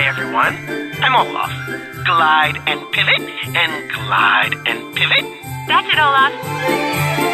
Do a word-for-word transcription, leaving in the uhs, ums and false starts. Hi everyone, I'm Olaf. Glide and pivot, and glide and pivot. That's it, Olaf.